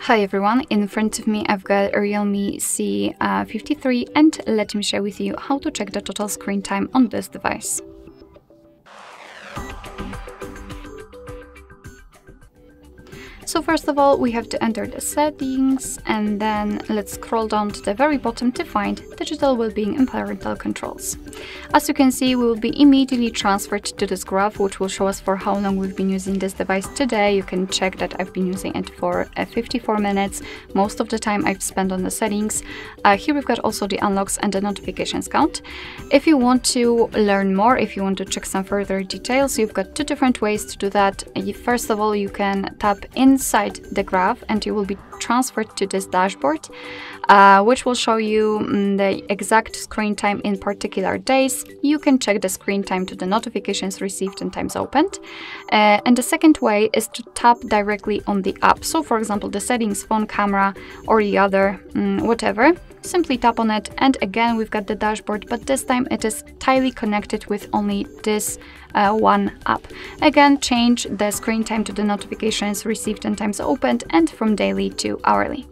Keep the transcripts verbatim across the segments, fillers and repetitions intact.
Hi everyone, in front of me I've got a Realme C fifty-three and let me share with you how to check the total screen time on this device. So first of all we have to enter the settings and then let's scroll down to the very bottom to find digital wellbeing and parental controls. As you can see, we will be immediately transferred to this graph which will show us for how long we've been using this device today. You can check that I've been using it for uh, fifty-four minutes, most of the time I've spent on the settings. Uh, here we've got also the unlocks and the notifications count. If you want to learn more, if you want to check some further details, you've got two different ways to do that. First of all, you can tap in inside the graph and you will be transferred to this dashboard uh, which will show you mm, the exact screen time in particular days. You can check the screen time to the notifications received and times opened. Uh, and the second way is to tap directly on the app. So for example, the settings, phone, camera or the other, mm, whatever. Simply tap on it and again we've got the dashboard, but this time it is tightly connected with only this uh, one app. Again, change the screen time to the notifications received and times opened and from daily to hourly.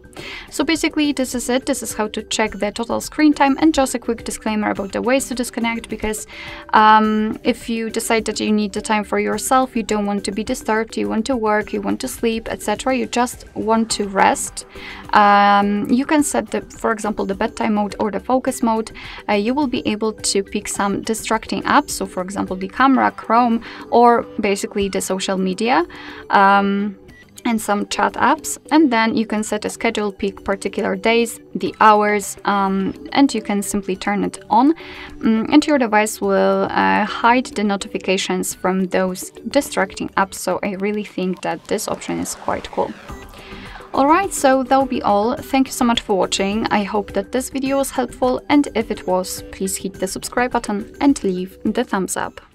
So basically this is it. This is how to check the total screen time. And just a quick disclaimer about the ways to disconnect, because um, if you decide that you need the time for yourself, you don't want to be disturbed, you want to work, you want to sleep, et cetera. You just want to rest. Um, you can set the, for example, the bedtime mode or the focus mode. Uh, you will be able to pick some distracting apps. So for example, the camera, Chrome, or basically the social media. Um, and some chat apps, and then you can set a schedule, pick particular days, the hours, um, and you can simply turn it on, mm, and your device will uh, hide the notifications from those distracting apps. So I really think that this option is quite cool. Alright, so that'll be all. Thank you so much for watching. I hope that this video was helpful, and if it was, please hit the subscribe button and leave the thumbs up.